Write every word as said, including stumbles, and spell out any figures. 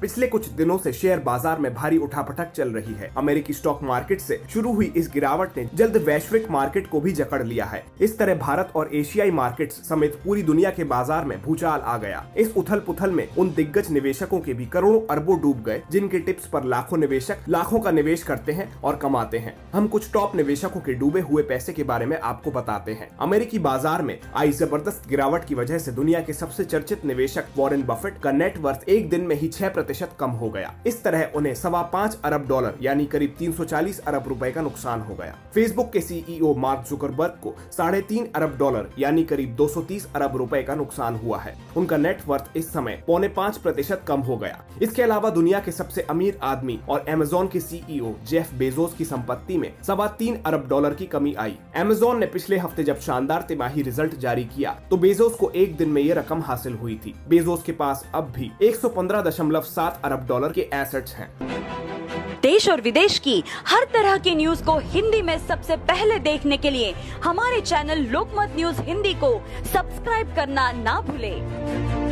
पिछले कुछ दिनों से शेयर बाजार में भारी उठापटक चल रही है। अमेरिकी स्टॉक मार्केट से शुरू हुई इस गिरावट ने जल्द वैश्विक मार्केट को भी जकड़ लिया है। इस तरह भारत और एशियाई मार्केट समेत पूरी दुनिया के बाजार में भूचाल आ गया। इस उथल पुथल में उन दिग्गज निवेशकों के भी करोड़ों अरबों डूब गए जिनके टिप्स पर लाखों निवेशक लाखों का निवेश करते हैं और कमाते हैं। हम कुछ टॉप निवेशकों के डूबे हुए पैसे के बारे में आपको बताते हैं। अमेरिकी बाजार में आई जबरदस्त गिरावट की वजह से दुनिया के सबसे चर्चित निवेशक वॉरेन बफेट का नेटवर्थ एक दिन में ही छह प्रतिशत कम हो गया। इस तरह उन्हें सवा पाँच अरब डॉलर यानी करीब तीन सौ चालीस अरब रुपए का नुकसान हो गया। फेसबुक के सीईओ मार्क जुकरबर्ग को साढ़े तीन अरब डॉलर यानी करीब दो सौ तीस अरब रुपए का नुकसान हुआ है। उनका नेटवर्थ इस समय पौने पाँच प्रतिशत कम हो गया। इसके अलावा दुनिया के सबसे अमीर आदमी और अमेज़न के सीईओ जेफ बेजोस की संपत्ति में सवा तीन अरब डॉलर की कमी आई। अमेज़न ने पिछले हफ्ते जब शानदार तिमाही रिजल्ट जारी किया तो बेजोस को एक दिन में ये रकम हासिल हुई थी। बेजोस के पास अब भी एक सौ पंद्रह दशमलव सात अरब डॉलर के एसेट्स हैं। देश और विदेश की हर तरह की न्यूज को हिंदी में सबसे पहले देखने के लिए हमारे चैनल लोकमत न्यूज हिंदी को सब्सक्राइब करना ना भूलें।